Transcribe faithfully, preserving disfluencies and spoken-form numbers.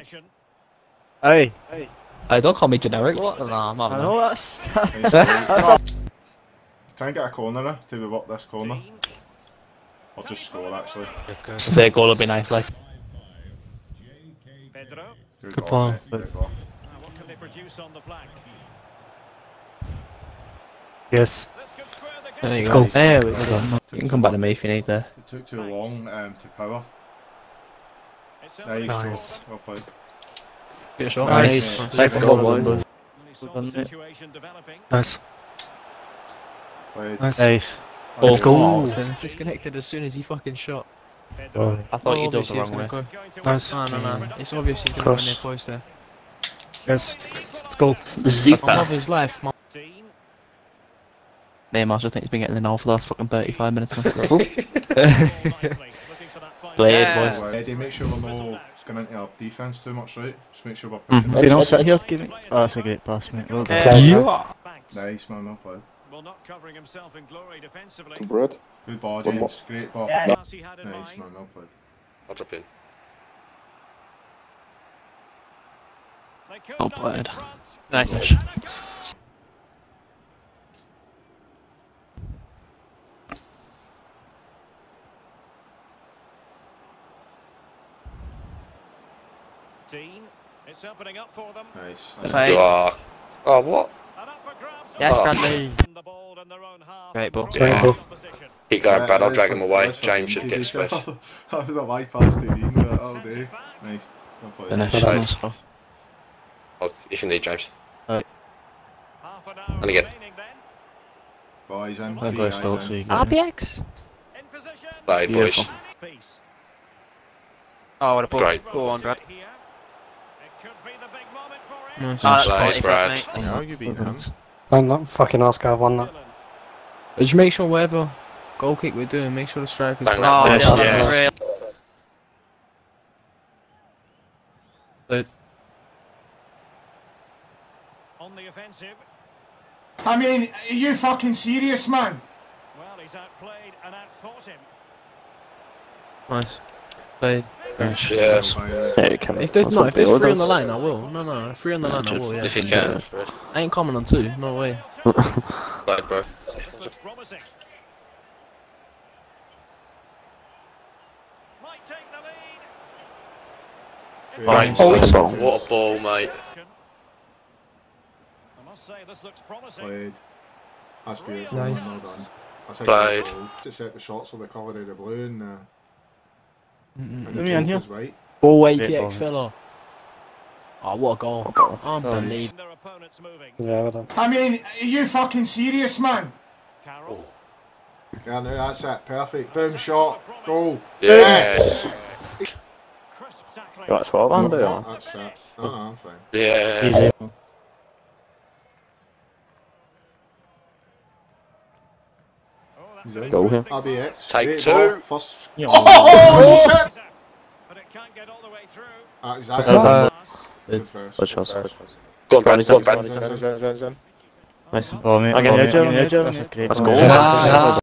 Hey. Hey. Hey. Hey, don't call me generic. What? Nah, I'm not. Try and get a corner to the what this corner. I'll just score actually. Let's go. Say a goal would be nice, like. Pedro. Good, Good ball. Ball. Good ball. Now, what can they produce on the flank? Yes. There you go. Go. There we go. You can come back to me if you need there. It took too long um, to power. There you go. Nice. Well played. Nice. Nice. Let's go, boys. Nice. Played. Nice. Nice. Oh, let's go. Oh, disconnected as soon as he fucking shot. Oh. I thought you did the wrong way. Go. Nice. No, no, no. It's obvious he's going to win their post there. Yes. Let's go. Zeta. My mother's life. My Neymar, I think he's been getting the now for the last fucking thirty-five minutes. Played, boys. Eddie, make sure we're not going into our defence too much, right? Just make sure we're pushing. Mm. You know, sit here, give me. Oh, that's a great pass, mate. Well done. Uh, yeah. Nice, man. Well played. Well, not covering himself in glory defensively. Good ball, James. Great ball. Yeah. Nice, man. Well played. I'll drop in. Well played. Nice. Dean, it's opening up for them. Nice. Nice. Oh, oh, what? Yes, oh. Bradley. Great ball. Yeah. Ball. Keep going, Brad. I'll drag him away. James should get space. I was on my pass to Dean, but all day. Nice. Finish. Oh, if you need James. Right. And again. Boys, I'm free. R B X. Right, boys. Oh, what a ball. Great. Go on, Brad. Nice. Oh, that's nice, Brad. How you beat him? Don't fucking ask how I won that. Just make sure whatever goal kick we're doing, make sure the strikers. Oh, nice. Yeah, that's real. But on the offensive. I mean, are you fucking serious, man? Well, he's outplayed and outfought him. Nice. Play. Yes. Yes. Yeah, you can. If there's not, if there's three on the line, I will. No, no, three on the line, I will. Yeah. If you can. I ain't coming on two. No way. Like, bro. Oh, what a ball, mate. I must say this looks promising. Played. That's beautiful. Nice. Well done. That's played. To set the shots on the colour of the blue and. Uh, Mm-mm. Let me in here. Right. Oh, A P X fella. Oh, what a goal. Oh, unbelievable. Yeah, well done. I mean, are you fucking serious, man? Oh. Yeah, no, that's it. Perfect. Boom, shot. Goal. Yes. Yes. You want to swap on, do you? That's it. No, no, I'm fine. Yeah. Easy. Go here. R B X. Take two. First. Oh, oh, oh, shit! But it can't get all the way through. Ah, exactly. Uh, good shots. Go on, Brad. Go on, Brad. Nice ball, mate. Again, that's a great ball. Let's go.